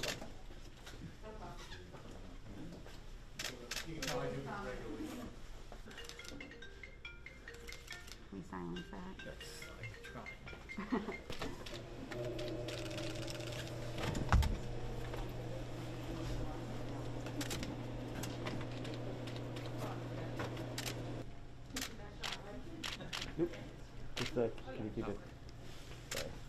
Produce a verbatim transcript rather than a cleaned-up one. We silence that. That's like trying. Nope. Just uh, can you keep it? Sorry.